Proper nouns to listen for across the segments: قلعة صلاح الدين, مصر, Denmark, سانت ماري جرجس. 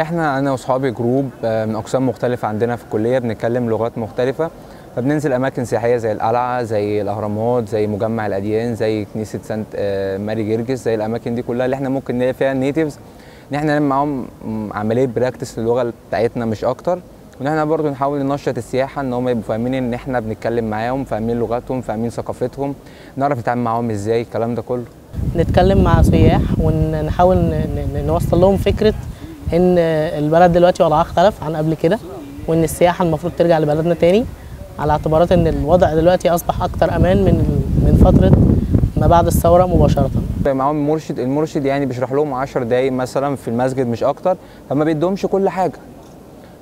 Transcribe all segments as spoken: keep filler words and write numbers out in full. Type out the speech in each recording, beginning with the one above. احنا انا واصحابي جروب من اقسام مختلفه عندنا في الكليه، بنتكلم لغات مختلفه، فبننزل اماكن سياحيه زي القلعه، زي الاهرامات، زي مجمع الاديان، زي كنيسه سانت ماري جرجس، زي الاماكن دي كلها اللي احنا ممكن نلاقي فيها النيتيفز، ان احنا نعمل معاهم عمليه براكتس للغه بتاعتنا مش اكتر، وان احنا برضو نحاول ننشط السياحه ان هم يبقوا فاهمين ان احنا بنتكلم معاهم، فاهمين لغتهم، فاهمين ثقافتهم، نعرف نتعامل معاهم ازاي. الكلام ده كله نتكلم مع سياح ونحاول نوصل لهم فكره ان البلد دلوقتي وضعها اختلف عن قبل كده، وان السياحه المفروض ترجع لبلدنا تاني، على اعتبارات ان الوضع دلوقتي اصبح اكتر امان من من فتره ما بعد الثوره مباشره. معاهم مرشد، المرشد يعني بيشرح لهم عشر دقايق مثلا في المسجد مش اكتر، فما بيدهمش كل حاجه،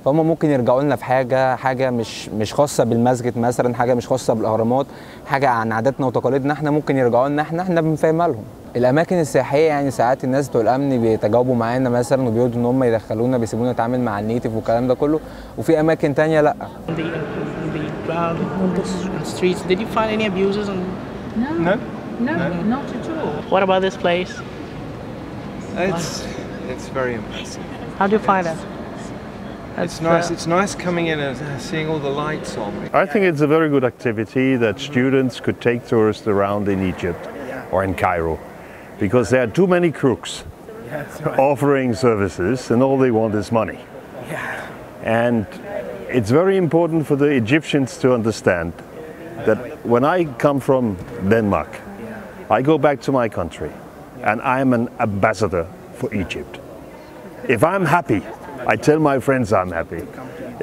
فهم ممكن يرجعوا لنا في حاجه حاجه مش مش خاصه بالمسجد مثلا، حاجه مش خاصه بالاهرامات، حاجه عن عاداتنا وتقاليدنا احنا، ممكن يرجعوا لنا احنا احنا بنفهمها لهم. الاماكن السياحيه يعني ساعات الناس بتوع الامن بيتجاوبوا معانا مثلا وبيردوا ان هم يدخلونا، بيسيبونا نتعامل مع النيتيف والكلام ده كله، وفي اماكن ثانيه لا. It's nice. It's nice coming in and seeing all the lights on. I think it's a very good activity that students could take tourists around in Egypt or in Cairo, because there are too many crooks offering services, and all they want is money. And it's very important for the Egyptians to understand that when I come from Denmark, I go back to my country, and I'm an ambassador for Egypt. If I'm happy, I tell my friends I'm happy.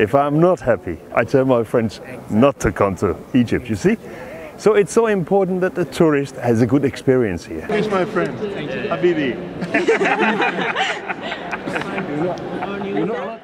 If I'm not happy, I tell my friends not to come to Egypt, you see? So it's so important that the tourist has a good experience here. Here's my friend, Habibi.